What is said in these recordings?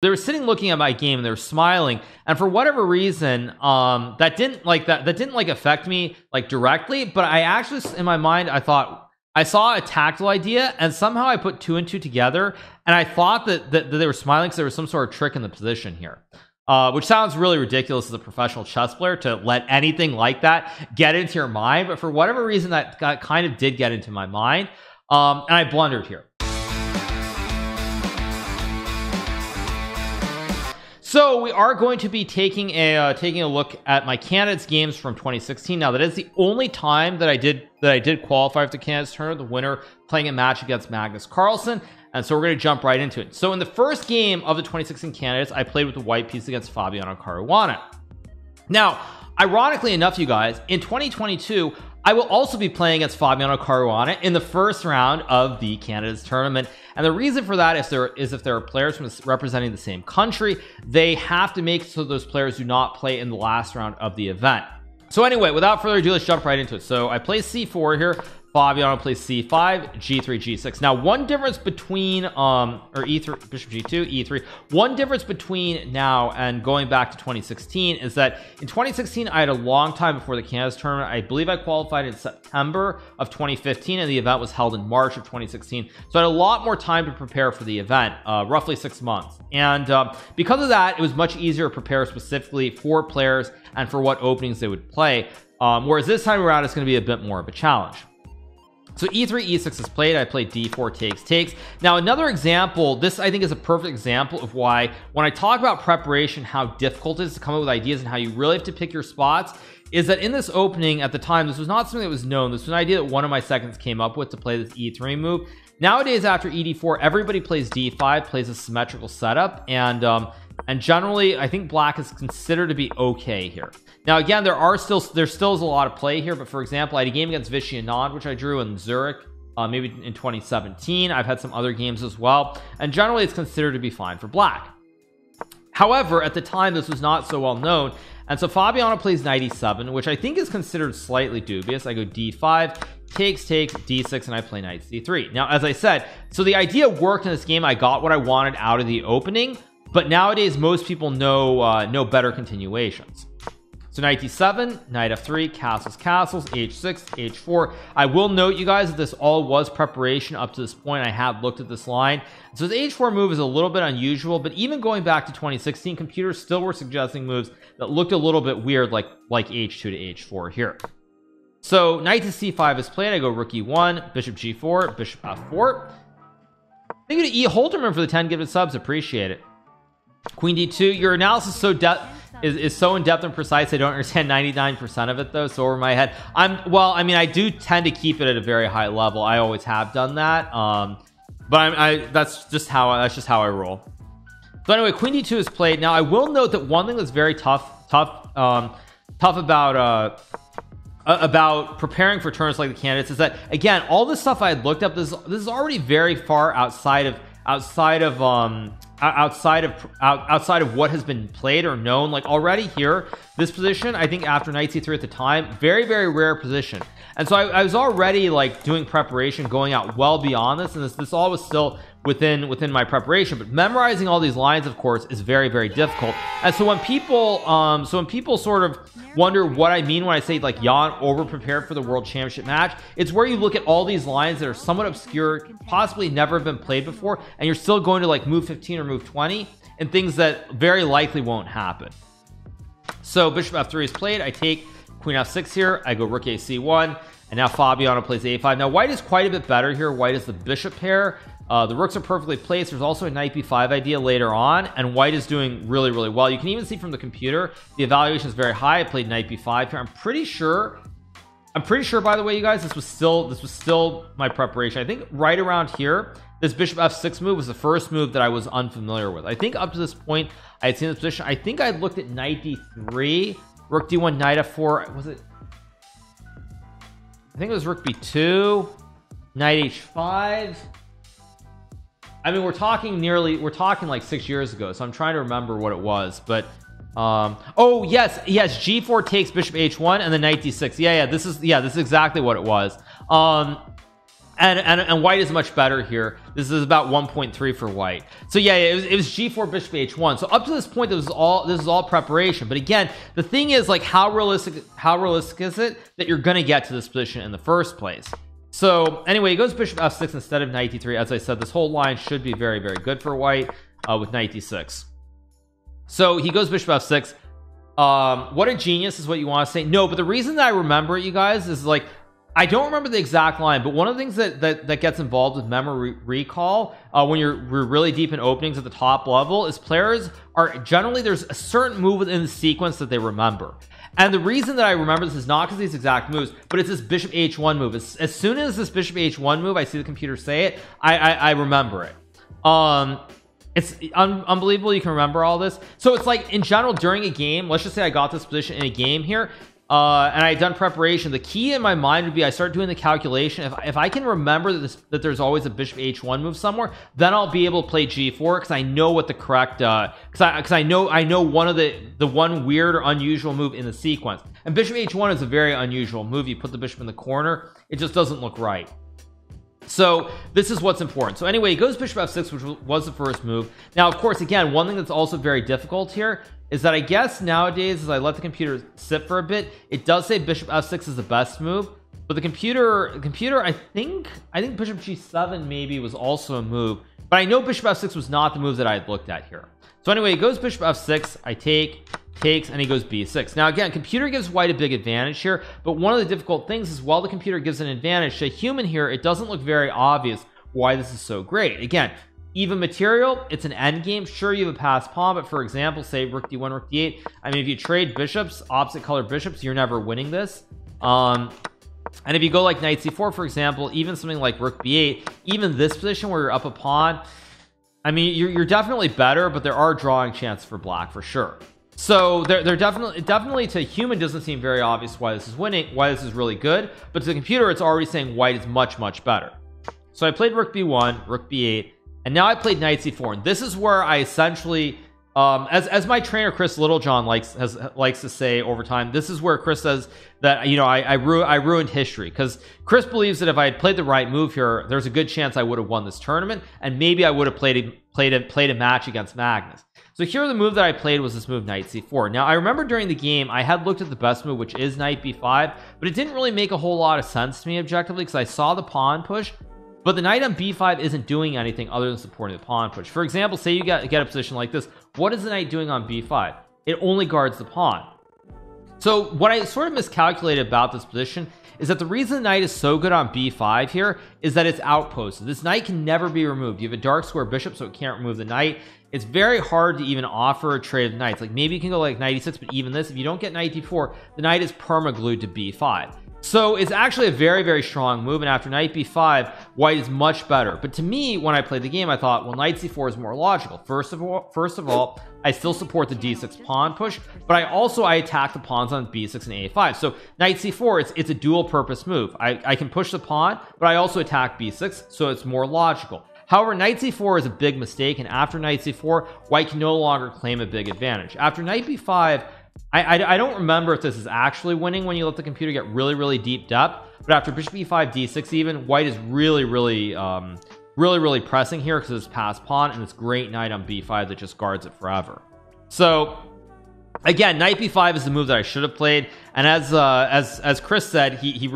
They were sitting looking at my game and they were smiling, and for whatever reason that didn't affect me like directly, but I actually in my mind I thought I saw a tactile idea, and somehow I put two and two together, and I thought that they were smiling because there was some sort of trick in the position here, which sounds really ridiculous as a professional chess player to let anything like that get into your mind, but for whatever reason that kind of did get into my mind, and I blundered here. So we are going to be taking a look at my candidates games from 2016. Now that is the only time that I did qualify for the candidates tournament, the winner playing a match against Magnus Carlsen, and so we're going to jump right into it. So in the first game of the 2016 candidates, I played with the white piece against Fabiano Caruana. Now, ironically enough, you guys, in 2022, I will also be playing against Fabiano Caruana in the first round of the candidates tournament, and the reason for that is if there are players from representing the same country, they have to make so those players do not play in the last round of the event. So anyway, without further ado, let's jump right into it. So I play c4 here, Fabiano plays c5, g3, g6. Now one difference between or e3, bishop g2, e3, one difference between now and going back to 2016 is that in 2016 I had a long time before the candidates tournament. I believe I qualified in September of 2015 and the event was held in March of 2016, so I had a lot more time to prepare for the event, roughly 6 months, and because of that it was much easier to prepare specifically for players and for what openings they would play, whereas this time around it's going to be a bit more of a challenge. So e3, e6 is played. I played d4, takes, takes. Now another example, this I think is a perfect example of why when I talk about preparation, how difficult it is to come up with ideas and how you really have to pick your spots, is that in this opening at the time, this was not something that was known. This was an idea that one of my seconds came up with to play this e3 move. Nowadays after ed4, everybody plays d5, plays a symmetrical setup, and generally I think black is considered to be okay here. Now again, there still is a lot of play here, but for example, I had a game against Vishy Anand which I drew in Zurich, maybe in 2017. I've had some other games as well, and generally it's considered to be fine for black. However, at the time this was not so well known, and so Fabiano plays knight e7, which I think is considered slightly dubious. I go d5, takes, takes, d6, and I play knight c3. Now as I said, so the idea worked in this game. I got what I wanted out of the opening, but nowadays most people know better continuations. So knight d7, knight f3, castles, castles, h6, h4. I will note, you guys, that this all was preparation up to this point. I have looked at this line. So the h4 move is a little bit unusual, but even going back to 2016, computers still were suggesting moves that looked a little bit weird, like h2 to h4 here. So knight to c5 is played. I go rook e1, bishop g4, bishop f4. Thank you to E Holterman for the 10 gifted subs, appreciate it. Queen d2, your analysis so is so in-depth and precise. I don't understand 99% of it though, so over my head. I do tend to keep it at a very high level. I always have done that, but that's just how I roll. So anyway, queen d2 is played. Now I will note that one thing that's very tough about preparing for tournaments like the candidates is that, again, all this stuff I had looked up, this is already very far outside of what has been played or known. Like already here, this position, I think after knight c3 at the time, very, very rare position, and so I was already like doing preparation, going out well beyond this, and this all was still within my preparation. But memorizing all these lines, of course, is very, very difficult, and so when people sort of wonder what I mean when I say like Jan over prepared for the world championship match, it's where you look at all these lines that are somewhat obscure, possibly never have been played before, and you're still going to like move 15 or move 20 and things that very likely won't happen. So bishop f3 is played. I take queen f6 here. I go rook a c1, and now Fabiano plays a5. Now white is quite a bit better here. White is the bishop pair. The rooks are perfectly placed. There's also a knight b5 idea later on, and white is doing really, really well. You can even see from the computer the evaluation is very high. I played knight b5 here. I'm pretty sure, by the way, you guys, this was still my preparation. I think right around here, this bishop f6 move was the first move that I was unfamiliar with. I think up to this point I had seen this position. I think I had looked at knight d3, rook d1, knight f4. Was it? I think it was rook b2, knight h5. I mean, we're talking like 6 years ago, so I'm trying to remember what it was, but oh yes, g4 takes, bishop h1, and then knight d6. This is exactly what it was. And white is much better here. This is about 1.3 for white. So yeah, it was g4 bishop h1. So up to this point, this is all preparation. But again, the thing is, like, how realistic is it that you're gonna get to this position in the first place? So anyway, it goes bishop f6 instead of knight d3. As I said, this whole line should be very, very good for white with knight d6. So he goes bishop f6. What a genius is what you want to say. No, but the reason that I remember it, you guys, is like, I don't remember the exact line, but one of the things that gets involved with memory recall when we're really deep in openings at the top level is players are generally, there's a certain move within the sequence that they remember. And the reason that I remember this is not because of these exact moves, but it's this bishop h1 move. As soon as this bishop h1 move, I see the computer say it, I remember it. It's unbelievable you can remember all this. So it's like, in general, during a game, let's just say I got this position in a game here, and I had done preparation. The key in my mind would be I start doing the calculation. If I can remember that there's always a bishop h1 move somewhere, then I'll be able to play g4, because I know what the correct because I know one of the one weird or unusual move in the sequence. And bishop h1 is a very unusual move. You put the bishop in the corner, it just doesn't look right. So this is what's important. So anyway, he goes bishop f6, which was the first move. Now, of course, again, one thing that's also very difficult here is that I guess nowadays, as I let the computer sit for a bit, it does say bishop f6 is the best move, but the computer I think bishop g7 maybe was also a move, but I know bishop f6 was not the move that I had looked at here. So anyway, he goes bishop f6, I takes, and he goes b6. Now again, computer gives white a big advantage here, but one of the difficult things is, while the computer gives an advantage to a human here, it doesn't look very obvious why this is so great. Again, even material, it's an endgame. Sure, you have a passed pawn, but for example, say rook d1, rook d8, I mean, if you trade bishops, opposite color bishops, you're never winning this. And if you go like knight c4, for example, even something like rook b8, even this position where you're up a pawn, I mean, you're definitely better, but there are drawing chances for black for sure. So they're definitely to a human doesn't seem very obvious why this is winning, why this is really good, but to the computer, it's already saying white is much, much better. So I played rook b1, rook b8, and now I played knight c4, and this is where I essentially, as my trainer Chris Littlejohn likes to say over time, this is where Chris says that, you know, I ruined history, because Chris believes that if I had played the right move here, there's a good chance I would have won this tournament, and maybe I would have played a match against Magnus. So here the move that I played was this move knight c4. Now I remember during the game I had looked at the best move, which is knight b5, but it didn't really make a whole lot of sense to me objectively, because I saw the pawn push, but the knight on b5 isn't doing anything other than supporting the pawn push. For example, say you get a position like this. What is the knight doing on b5? It only guards the pawn. So what I sort of miscalculated about this position is that the reason the knight is so good on b5 here is that it's outposted. This knight can never be removed. You have a dark square bishop, so it can't remove the knight. It's very hard to even offer a trade of knights. Like, maybe you can go like knight e6, but even this, if you don't get knight d4, the knight is permaglued to b5. So it's actually a very, very strong move, and after knight b5, white is much better. But to me, when I played the game, I thought, well, knight c4 is more logical. First of all, I still support the d6 pawn push, but I attack the pawns on b6 and a5. So knight c4, it's a dual purpose move. I can push the pawn, but I also attack b6, so it's more logical. However, knight c4 is a big mistake, and after knight c4, white can no longer claim a big advantage. After knight b5, I don't remember if this is actually winning when you let the computer get really, really deep depth, but after bishop b5, d6 even, white is really, really, really, really pressing here because of this passed pawn and this great knight on b5 that just guards it forever. So again, knight b5 is the move that I should have played, and as Chris said, he's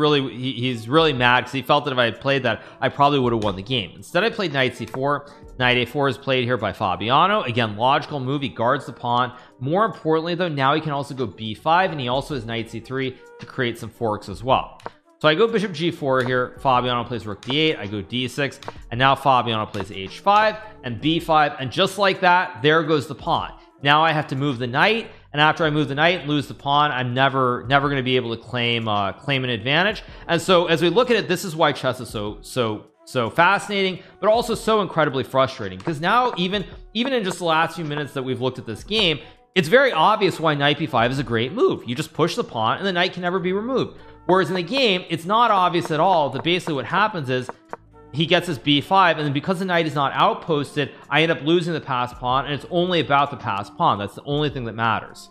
really mad because he felt that if I had played that, I probably would have won the game. Instead, I played knight c4. Knight a4 is played here by Fabiano. Again, logical move. He guards the pawn. More importantly, though, now he can also go b5, and he also has knight c3 to create some forks as well. So I go bishop g4 here. Fabiano plays rook d8. I go d6, and now Fabiano plays h5 and b5, and just like that, there goes the pawn. Now I have to move the knight, and after I move the knight and lose the pawn, I'm never going to be able to claim an advantage. And so as we look at it, this is why chess is so fascinating, but also so incredibly frustrating, because now even in just the last few minutes that we've looked at this game, it's very obvious why knight b5 is a great move. You just push the pawn and the knight can never be removed, whereas in the game it's not obvious at all. That basically what happens is he gets his b5, and then because the knight is not outposted, I end up losing the passed pawn, and it's only about the passed pawn. That's the only thing that matters.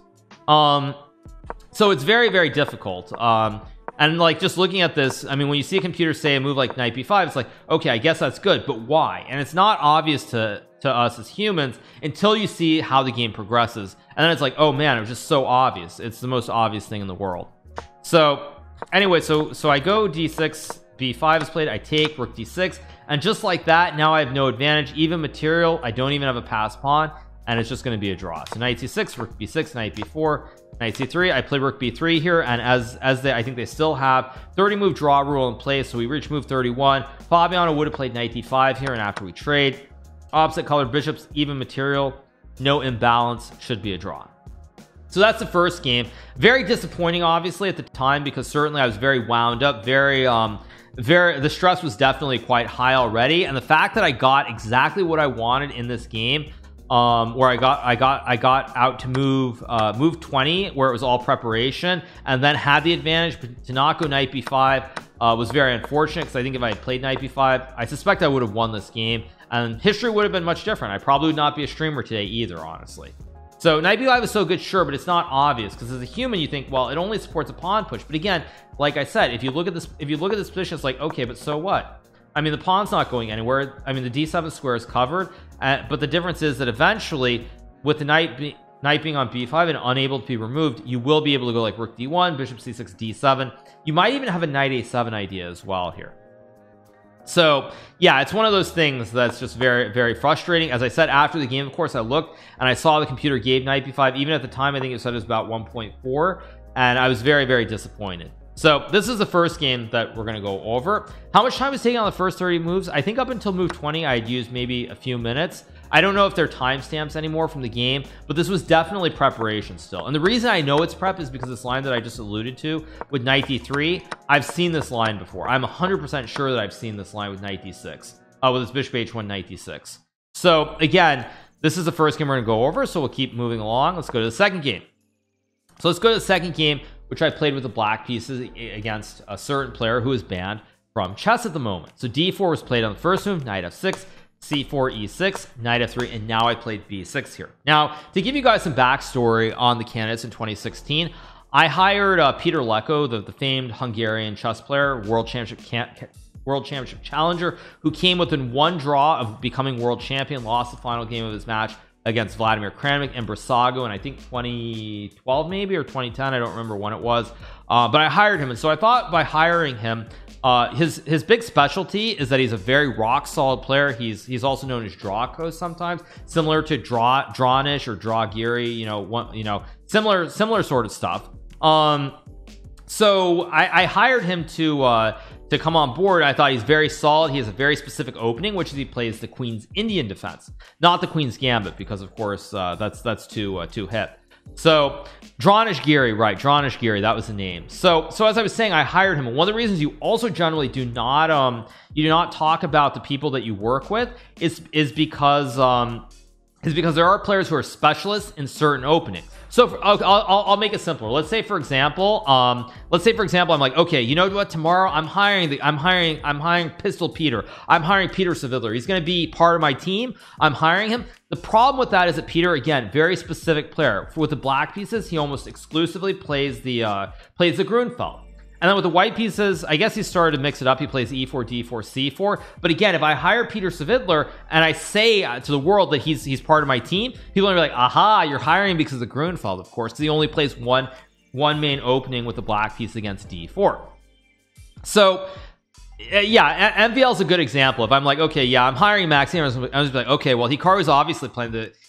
So it's very, very difficult. And like, just looking at this, I mean, when you see a computer say a move like knight b5, it's like, okay, I guess that's good, but why? And it's not obvious to us as humans until you see how the game progresses, and then it's like, oh man, it was just so obvious. It's the most obvious thing in the world. So anyway, so I go d6, b5 is played, I take rook d6, and just like that, now I have no advantage, even material. I don't even have a passed pawn, and it's just going to be a draw. So knight c6, rook b6, knight b4, knight c3. I play rook b3 here, and as they I think they still have 30 move draw rule in place, so we reach move 31. Fabiano would have played knight d5 here, and after we trade, opposite colored bishops, even material, no imbalance, should be a draw. So that's the first game. Very disappointing, obviously, at the time, because certainly I was very wound up, the stress was definitely quite high already, and the fact that I got exactly what I wanted in this game, where I got out to move 20, where it was all preparation, and then had the advantage, but to not go knight b5 was very unfortunate, because I think if I had played knight b5, I suspect I would have won this game, and history would have been much different. I probably would not be a streamer today either, honestly. So knight b5 is so good, sure, but it's not obvious, because as a human you think, well, it only supports a pawn push, but again, like I said, if you look at this position, it's like, okay, but so what? I mean, the pawn's not going anywhere. I mean, the d7 square is covered, but the difference is that eventually, with the knight being on b5 and unable to be removed, you will be able to go like rook d1, bishop c6, d7. You might even have a knight a7 idea as well here. So yeah, it's one of those things that's just very, very frustrating. As I said, after the game, of course, I looked and I saw the computer gave knight b5. Even at the time, I think it said it was about 1.4, and I was very, very disappointed. So this is the first game that we're going to go over. How much time was taking on the first 30 moves? I think up until move 20, I'd used maybe a few minutes. I don't know if they're timestamps anymore from the game, but this was definitely preparation still. And the reason I know it's prep is because this line that I just alluded to with knight d3, I've seen this line before. I'm 100% sure that I've seen this line with knight d6, with this bishop h1, knight d6. So again, this is the first game we're going to go over, so we'll keep moving along. Let's go to the second game. So let's go to the second game, which I played with the black pieces against a certain player who is banned from chess at the moment. So d4 was played on the first move, knight f6, c4, e6, knight f3, and now I played b6 here. Now, to give you guys some backstory on the candidates in 2016, I hired Peter Leko, the famed Hungarian chess player, world championship challenger, who came within one draw of becoming world champion, lost the final game of his match against Vladimir Kramnik and Brasago, and I think 2012 maybe, or 2010, I don't remember when it was, but I hired him. And so I thought by hiring him, his big specialty is that he's a very rock solid player. He's also known as Drawko sometimes, similar to Drawnish or Drawgiri, similar sort of stuff. So I hired him to come on board. I thought he's very solid. He has a very specific opening, which is he plays the Queen's Indian defense, not the Queen's Gambit, because of course that's too hip. So Drawnish-Giri, right? Drawnish-Giri, that was the name. So as I was saying, I hired him. One of the reasons you also generally do not talk about the people that you work with is because there are players who are specialists in certain openings. So I'll make it simpler. Let's say for example, I'm like, okay, you know what? Tomorrow I'm hiring Pistol Peter. I'm hiring Peter Svidler. He's going to be part of my team. I'm hiring him. The problem with that is that Peter, again, very specific player. With the black pieces, he almost exclusively plays the Grünfeld. And then with the white pieces, I guess he started to mix it up. He plays e4, d4, c4. But again, if I hire Peter Svidler and I say to the world that he's part of my team, people are gonna be like, aha, you're hiring because of Grünfeld, of course, because he only plays one main opening with the black piece against d4. So yeah, MVL is a good example. If I'm like, okay, yeah, I'm hiring Maxi, I'm just like, okay, well, Hikaru's obviously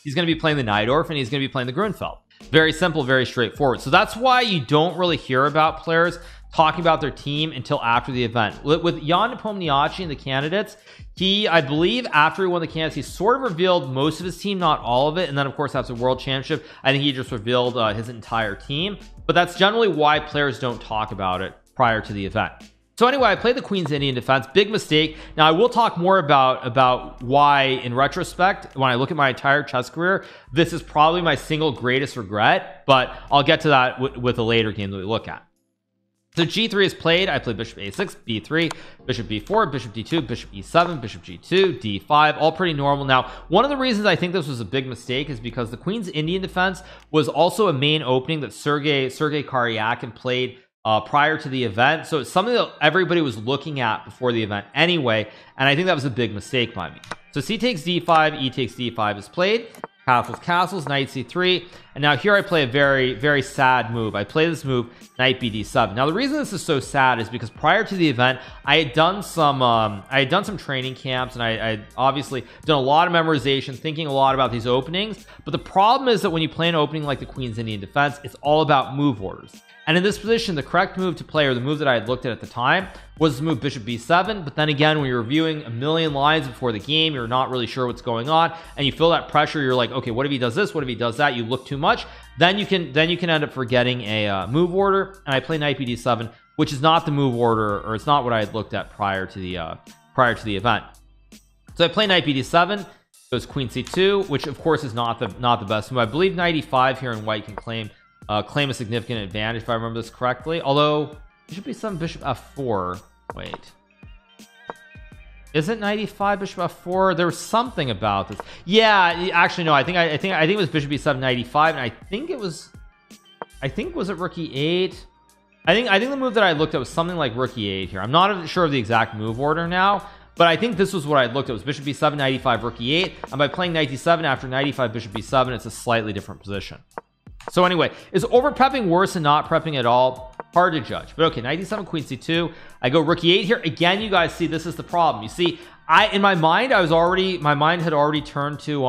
he's going to be playing the Neidorf, and he's going to be playing the Grünfeld. Very simple, very straightforward. So that's why you don't really hear about players talking about their team until after the event. With Jan Nepomniachtchi and the candidates, I believe after he won the candidates, he sort of revealed most of his team, not all of it. And then of course, after the world championship, I think he just revealed his entire team, but that's generally why players don't talk about it prior to the event. So anyway, I played the Queen's Indian defense, big mistake. Now I will talk more about why in retrospect, when I look at my entire chess career, this is probably my single greatest regret, but I'll get to that with a later game that we look at. So g3 is played. I play bishop a6, b3, bishop b4, bishop d2, bishop e7, bishop g2, d5, all pretty normal. Now, one of the reasons I think this was a big mistake is because the Queen's Indian defense was also a main opening that Sergey Karjakin played prior to the event. So it's something that everybody was looking at before the event anyway, and I think that was a big mistake by me. So c takes d5, e takes d5 is played, castles castles, knight c3, and now here I play a very, very sad move. I play this move knight bd7. Now the reason this is so sad is because prior to the event I had done some training camps, and I had obviously done a lot of memorization, thinking a lot about these openings. But the problem is that when you play an opening like the Queen's Indian Defense, it's all about move orders. And in this position, the correct move to play, or the move that I had looked at the time, was the move bishop b7. But then again, when you're reviewing a million lines before the game, you're not really sure what's going on, and you feel that pressure. You're like, okay, what if he does this, what if he does that? You look too much, then you can end up forgetting a move order. And I play knight bd7, which is not the move order, or it's not what I had looked at prior to the event. So I play knight bd7, goes queen c2, which of course is not the best move. I believe knight e5 here, and white can claim a significant advantage, if I remember this correctly. Although it should be some bishop f4. Wait, is it knight e5 bishop f4? There was something about this. Yeah, actually no, I think it was bishop b7 knight e5, and I think was it rook e8? I think the move that I looked at was something like rook e8 here. I'm not sure of the exact move order now, but I think this was what I looked at, was bishop b7 knight e5 rook e8, and by playing knight d7 after knight e5 bishop b7, it's a slightly different position. So anyway, is over prepping worse than not prepping at all? Hard to judge, but okay, knight d7 queen c2, I go rook e8 here again. You guys see, this is the problem. You see, my mind had already turned to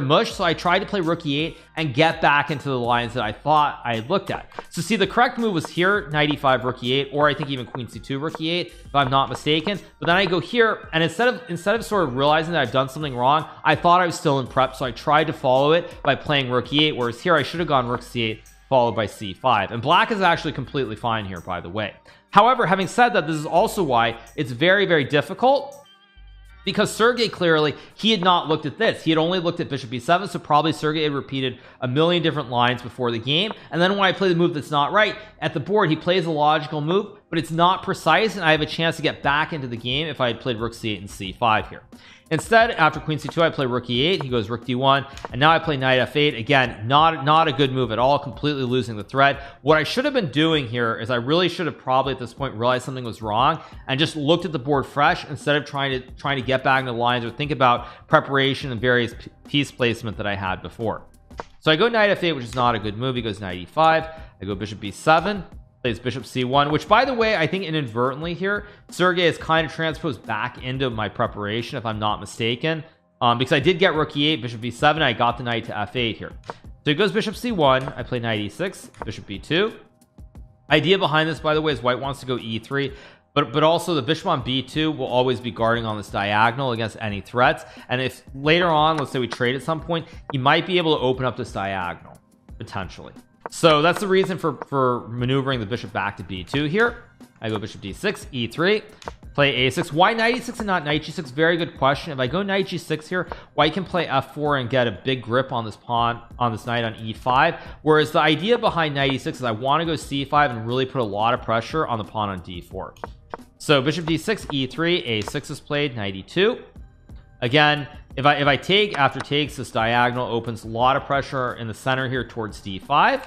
mush, so I tried to play rook e8 and get back into the lines that I thought I had looked at. So see, the correct move was here knight e5 rook e8, or I think even queen c2 rook e8 if I'm not mistaken. But then I go here, and instead of sort of realizing that I've done something wrong, I thought I was still in prep, so I tried to follow it by playing rook e8, whereas here I should have gone rook c8 followed by c5. And black is actually completely fine here, by the way. However, having said that, this is also why it's very, very difficult, because Sergey, clearly, he had not looked at this. He had only looked at bishop b7, so probably Sergey had repeated a million different lines before the game. And then when I play the move that's not right at the board, he plays a logical move, but it's not precise, and I have a chance to get back into the game if I had played rook c8 and c5 here. Instead, after queen c2, I play rook e8, he goes rook d1, and now I play knight f8. Again, not a good move at all, completely losing the thread. What I should have been doing here is I really should have probably at this point realized something was wrong and just looked at the board fresh, instead of trying to get back into the lines or think about preparation and various piece placement that I had before. So I go knight f8, which is not a good move. He goes knight e5, I go bishop b7, plays bishop c1, which, by the way, I think inadvertently here Sergey is kind of transposed back into my preparation, if I'm not mistaken, because I did get rook e8 bishop b7, I got the knight to f8 here. So he goes bishop c1, I play knight e6 bishop b2. Idea behind this, by the way, is white wants to go e3, but also the bishop on b2 will always be guarding on this diagonal against any threats, and if later on, let's say we trade at some point, he might be able to open up this diagonal potentially. So that's the reason for maneuvering the bishop back to b2 here. I go bishop d6, e3, play a6. Why knight e6 and not knight g6? Very good question. If I go knight g6 here, white can play f4 and get a big grip on this pawn, on this knight on e5, whereas the idea behind knight e6 is I want to go c5 and really put a lot of pressure on the pawn on d4. So bishop d6, e3, a6 is played, knight e2. Again, if I take, after takes, this diagonal opens a lot of pressure in the center here towards d5.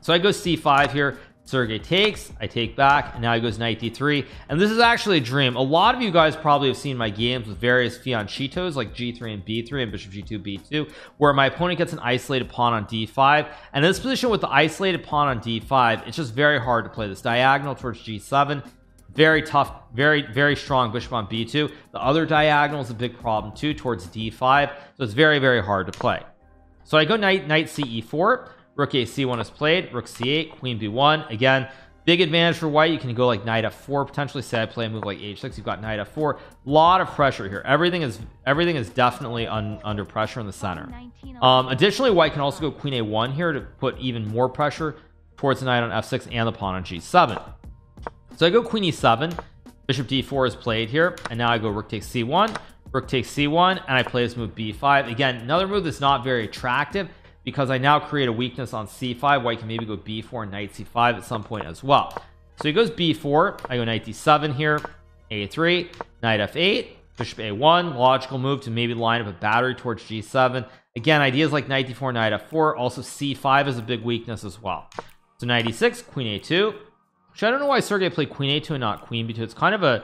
So I go c5 here, Sergey takes, I take back, and now he goes knight d3. And this is actually a dream. A lot of you guys probably have seen my games with various fianchettos like g3 and b3 and bishop g2 b2, where my opponent gets an isolated pawn on d5. And in this position with the isolated pawn on d5, it's just very hard to play this diagonal towards g7. Very tough, very, very strong bishop on b2. The other diagonal is a big problem too towards d5, so it's very, very hard to play. So I go knight ce4, rook a c1 is played, rook c8, queen b1. Again, big advantage for white. You can go like knight f4 potentially. Say I play a move like h6, you've got knight f4. Lot of pressure here. Everything is definitely under pressure in the center. Additionally, white can also go queen a1 here to put even more pressure towards the knight on f6 and the pawn on g7. So I go queen e7, bishop d4 is played here, and now I go rook takes c1, rook takes c1, and I play this move b5. Again, another move that's not very attractive, because I now create a weakness on c5. White can maybe go b4 and knight c5 at some point as well. So he goes b4, I go knight d7 here, a3, knight f8, bishop a1. Logical move to maybe line up a battery towards g7. Again, ideas like knight d4, knight f4. Also c5 is a big weakness as well. So knight e6, queen a2, which I don't know why Sergey played queen a2 and not queen b2. It's kind of a,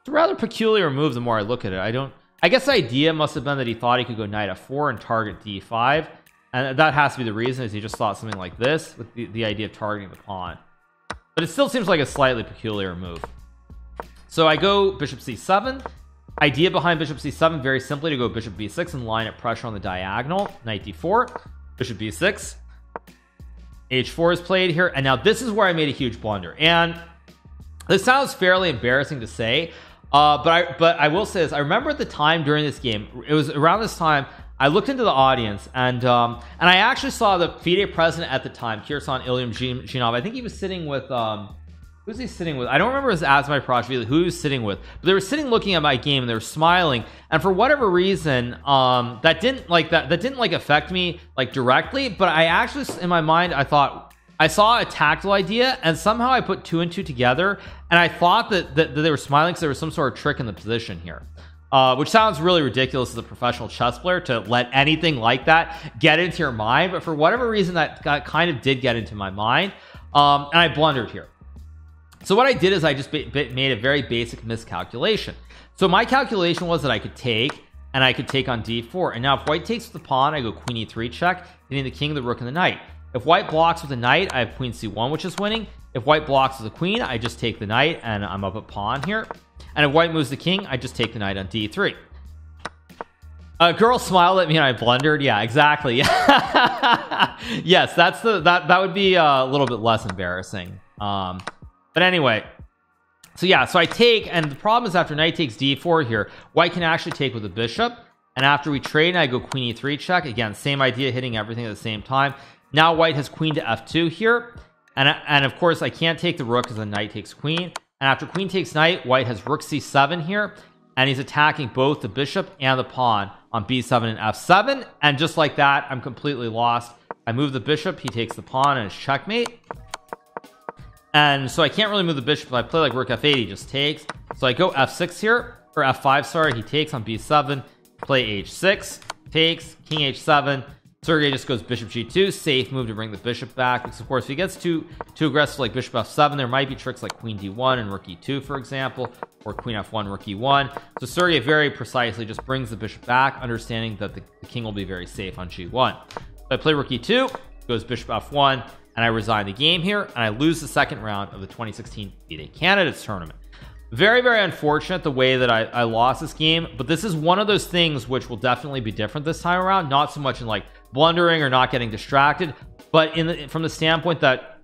it's a rather peculiar move the more I look at it. I guess the idea must have been that he thought he could go knight f4 and target d5, and that has to be the reason, is he just thought something like this with the idea of targeting the pawn. But it still seems like a slightly peculiar move. So I go bishop c7. Idea behind bishop c7, very simply, to go bishop b6 and line up pressure on the diagonal. Knight d4, bishop b6, h4 is played here. And now this is where I made a huge blunder, and this sounds fairly embarrassing to say, but I will say this. I remember at the time during this game, it was around this time, I looked into the audience, and I actually saw the FIDE president at the time, Kirsan Ilyumzhinov. I think he was sitting with who's he sitting with? I don't remember his Asmai Proshvili, who he was sitting with, but they were sitting looking at my game and they were smiling. And for whatever reason, that didn't affect me like directly, but I actually, in my mind, I thought I saw a tactile idea, and somehow I put two and two together, and I thought that they were smiling because there was some sort of trick in the position here, which sounds really ridiculous as a professional chess player to let anything like that get into your mind. But for whatever reason, that kind of did get into my mind, and I blundered here. So what I did is I just made a very basic miscalculation. So my calculation was that I could take, and I could take on d4, and now if white takes with the pawn, I go queen e3 check, hitting the king, the rook, and the knight. If white blocks with the knight, I have queen c1, which is winning. If white blocks with the queen, I just take the knight, and I'm up a pawn here. And if white moves the king, I just take the knight on d3. A girl smiled at me and I blundered. Yeah, exactly. Yes, that's that would be a little bit less embarrassing. But anyway, so yeah, so I take, and the problem is after knight takes d4 here, white can actually take with the bishop, and after we trade, I go queen e3 check. Again, same idea, hitting everything at the same time. Now white has queen to f2 here, and of course I can't take the rook because the knight takes queen, and after queen takes knight, white has rook c7 here, and he's attacking both the bishop and the pawn on b7 and f7, and just like that, I'm completely lost. I move the bishop, he takes the pawn, and it's checkmate. And so I can't really move the bishop, but I play like rook f8, he just takes. So I go f6 here, or f5, sorry, he takes on b7, play h6, takes, king h7. Sergey just goes bishop g2, safe move to bring the bishop back, because of course if he gets too aggressive like bishop f7, there might be tricks like queen d1 and rook e2, for example, or queen f1, rook e1. So Sergey very precisely just brings the bishop back, understanding that the king will be very safe on g1. So I play rook e2, goes bishop f1, and I resign the game here, and I lose the second round of the 2016 FIDE Candidates Tournament. Very, very unfortunate the way that I lost this game, but this is one of those things which will definitely be different this time around, not so much in like blundering or not getting distracted, but from the standpoint that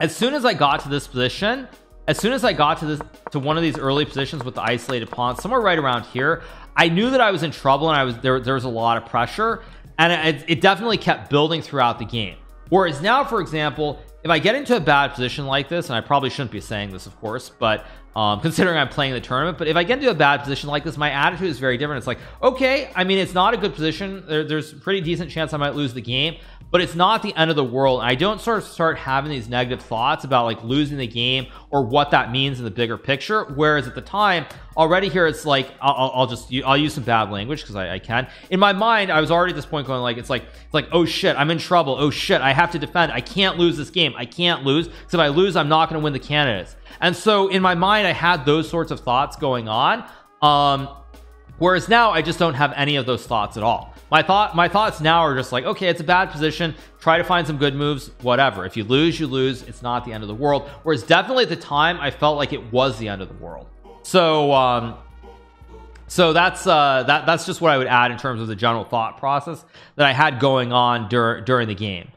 as soon as I got to this position, as soon as I got to one of these early positions with the isolated pawn somewhere right around here, I knew that I was in trouble, and I was there was a lot of pressure, and it definitely kept building throughout the game. Whereas now, for example, if I get into a bad position like this, and I probably shouldn't be saying this, of course, but considering I'm playing the tournament, but if I get into a bad position like this, my attitude is very different. It's like, okay, I mean, it's not a good position, there's pretty decent chance I might lose the game, but it's not the end of the world. And I don't sort of start having these negative thoughts about like losing the game or what that means in the bigger picture. Whereas at the time already here, it's like I'll use some bad language because I can. In my mind, I was already at this point going like, it's like oh shit, I'm in trouble, oh shit, I have to defend, I can't lose this game, I can't lose, because if I lose, I'm not going to win the candidates. And so in my mind, I had those sorts of thoughts going on, whereas now I just don't have any of those thoughts at all. My thoughts now are just like, okay, it's a bad position, try to find some good moves, whatever, if you lose, you lose, it's not the end of the world. Whereas definitely at the time, I felt like it was the end of the world. So so that's just what I would add in terms of the general thought process that I had going on during the game.